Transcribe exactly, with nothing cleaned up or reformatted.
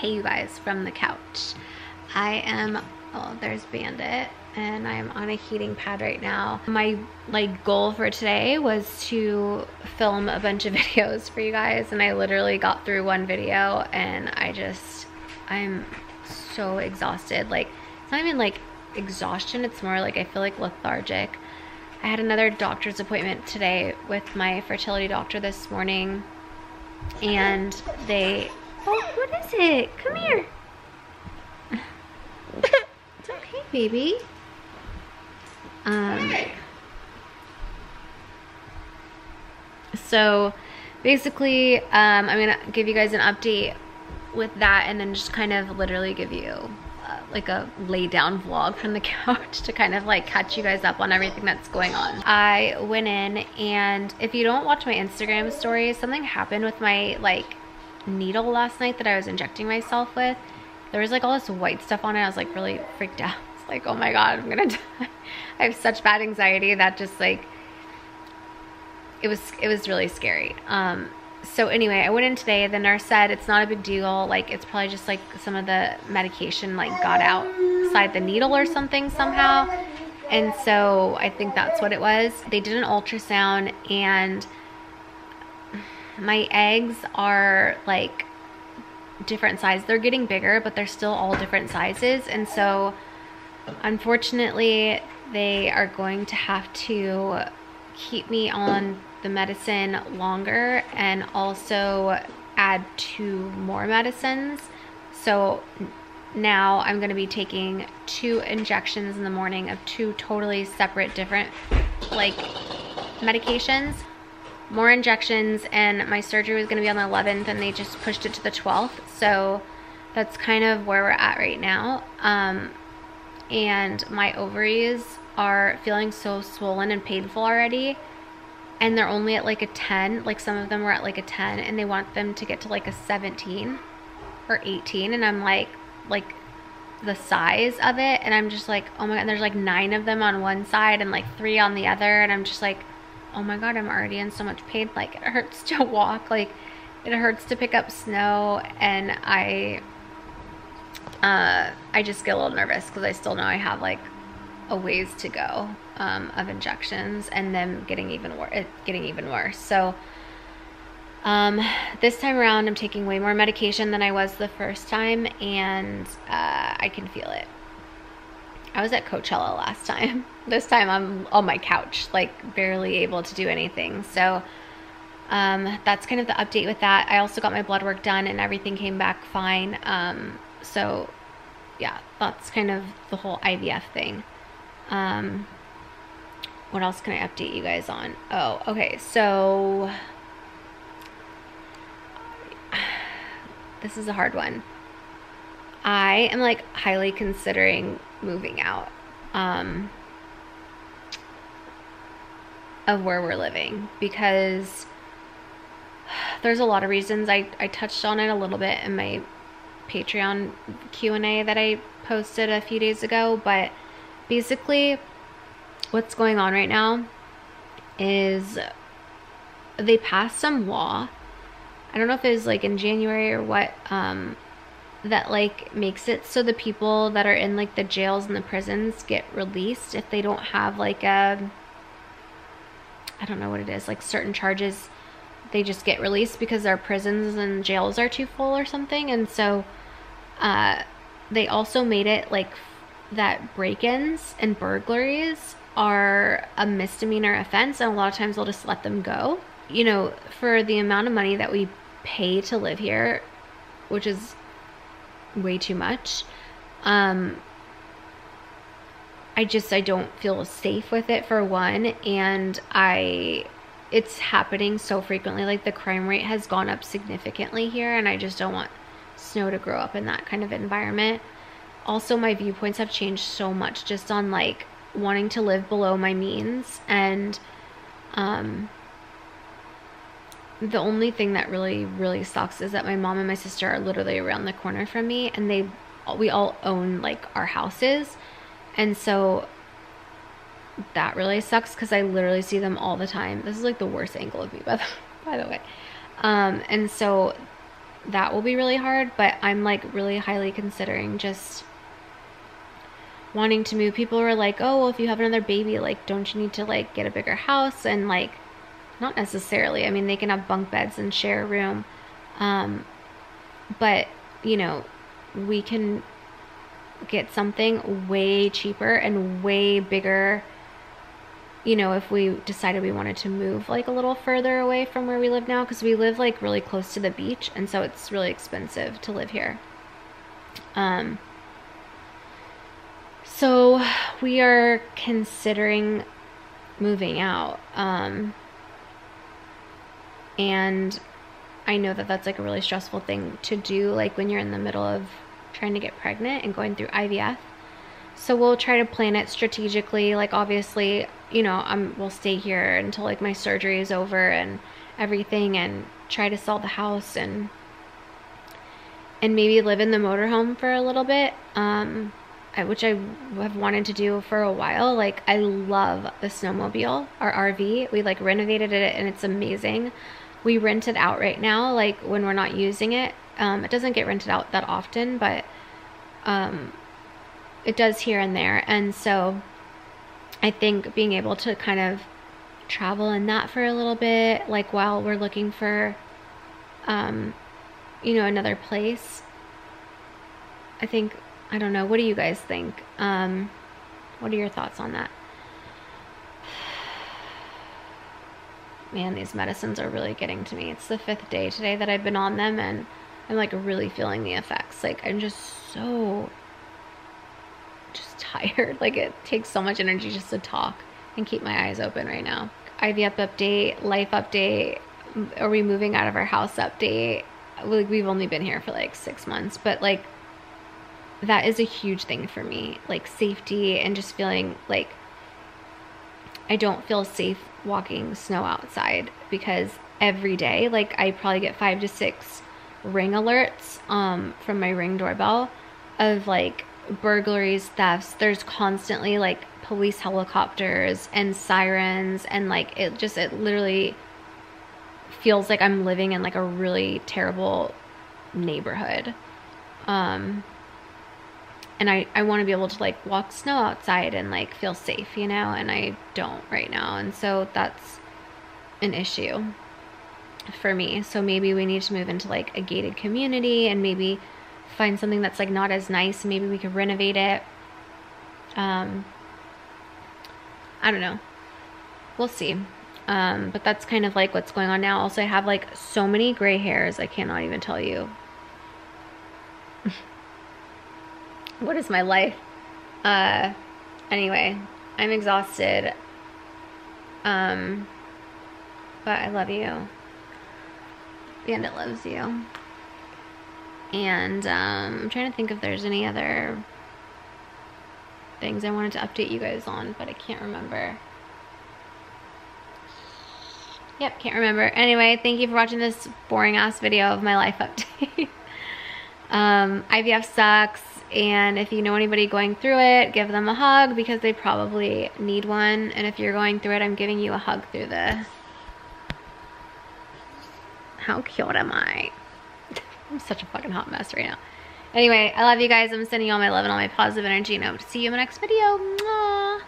Hey you guys, from the couch. I am, oh, there's Bandit, and I'm on a heating pad right now. My like goal for today was to film a bunch of videos for you guys, and I literally got through one video and I just, I'm so exhausted. Like, it's not even like exhaustion, it's more like I feel like lethargic. I had another doctor's appointment today with my fertility doctor this morning, and they, oh, what is it? Come here. It's okay, baby. Um, so basically, um, I'm gonna give you guys an update with that, and then just kind of literally give you uh, like a lay down vlog from the couch to kind of like catch you guys up on everything that's going on. I went in, and if you don't watch my Instagram stories, something happened with my like needle last night that I was injecting myself with. There was like all this white stuff on it. I was like really freaked out. It's like, oh my god, I'm gonna die. I have such bad anxiety that just like it was it was really scary. Um so anyway, I went in today. The nurse said it's not a big deal, like it's probably just like some of the medication like got outside the needle or something somehow, and so I think that's what it was. They did an ultrasound, and my eggs are like different size. They're getting bigger, but they're still all different sizes, and so unfortunately they are going to have to keep me on the medicine longer and also add two more medicines. So now I'm going to be taking two injections in the morning of two totally separate different like medications. More injections, and my surgery was gonna be on the eleventh, and they just pushed it to the twelfth. So that's kind of where we're at right now. Um, and my ovaries are feeling so swollen and painful already, and they're only at like a ten, like some of them were at like a ten, and they want them to get to like a seventeen or eighteen, and I'm like, like the size of it, and I'm just like, oh my god, and there's like nine of them on one side and like three on the other, and I'm just like, oh my god, I'm already in so much pain. Like, it hurts to walk, like it hurts to pick up snow, and I uh, I just get a little nervous because I still know I have like a ways to go um, of injections and them getting even worse getting even worse. So um, this time around I'm taking way more medication than I was the first time, and uh, I can feel it. I was at Coachella last time. This time I'm on my couch, like barely able to do anything. So um, that's kind of the update with that. I also got my blood work done, and everything came back fine. Um, so yeah, that's kind of the whole I V F thing. Um, what else can I update you guys on? Oh, okay. So this is a hard one. I am like highly considering moving out um, of where we're living, because there's a lot of reasons. I, I touched on it a little bit in my Patreon Q and A that I posted a few days ago, but basically what's going on right now is they passed some law, I don't know if it was like in January or what, um, that like makes it so the people that are in like the jails and the prisons get released if they don't have like a, I don't know what it is, like certain charges, they just get released because our prisons and jails are too full or something. And so uh, they also made it like that break-ins and burglaries are a misdemeanor offense, and a lot of times they'll just let them go. You know, for the amount of money that we pay to live here, which is way too much, um I just I don't feel safe with it, for one, and I it's happening so frequently. Like, the crime rate has gone up significantly here, and I just don't want Snow to grow up in that kind of environment. Also, my viewpoints have changed so much, just on like wanting to live below my means, and um the only thing that really, really sucks is that my mom and my sister are literally around the corner from me, and they, we all own like our houses, and so that really sucks because I literally see them all the time. This is like the worst angle of me, by the, by the way. Um, and so that will be really hard, but I'm like really highly considering just wanting to move. People are like, oh, well, if you have another baby, like, don't you need to like get a bigger house? And like, not necessarily. I mean, they can have bunk beds and share a room. Um, but you know, we can get something way cheaper and way bigger, you know, if we decided we wanted to move like a little further away from where we live now, because we live like really close to the beach, and so it's really expensive to live here. Um, so we are considering moving out. Um, and I know that that's like a really stressful thing to do, like when you're in the middle of trying to get pregnant and going through I V F. So we'll try to plan it strategically. Like, obviously, you know, I'm, we'll stay here until like my surgery is over and everything, and try to sell the house and, and maybe live in the motorhome for a little bit. Um, I, which I have wanted to do for a while. Like, I love the snowmobile, our R V. We like renovated it and it's amazing. We rent it out right now, like when we're not using it. Um, it doesn't get rented out that often, but, um, it does here and there. And so I think being able to kind of travel in that for a little bit, like while we're looking for, um, you know, another place, I think, I don't know. What do you guys think? Um, what are your thoughts on that? Man, these medicines are really getting to me. It's the fifth day today that I've been on them, and I'm like really feeling the effects. Like, I'm just so just tired. Like, it takes so much energy just to talk and keep my eyes open right now. I V F update, life update, are we moving out of our house update. Like, we've only been here for like six months, but like that is a huge thing for me, like safety and just feeling like I don't feel safe walking snow outside, because every day, like, I probably get five to six ring alerts um from my Ring doorbell of like burglaries, thefts. There's constantly like police helicopters and sirens, and like it just it literally feels like I'm living in like a really terrible neighborhood. Um and I I want to be able to like walk snow outside and like feel safe, you know, and I don't right now, and so that's an issue for me. So maybe we need to move into like a gated community, and maybe find something that's like not as nice. Maybe we could renovate it. Um, I don't know. We'll see. Um, but that's kind of like what's going on now. Also, I have like so many gray hairs. I cannot even tell you. What is my life? Uh, anyway, I'm exhausted. Um, but I love you. And it loves you. And um, I'm trying to think if there's any other things I wanted to update you guys on, but I can't remember. Yep, can't remember. Anyway, thank you for watching this boring ass video of my life update. um, I V F sucks, and if you know anybody going through it, give them a hug, because they probably need one. And if you're going through it, I'm giving you a hug through this. How cute am I? I'm such a fucking hot mess right now. Anyway, I love you guys. I'm sending you all my love and all my positive energy, and I hope to see you in my next video. Mwah!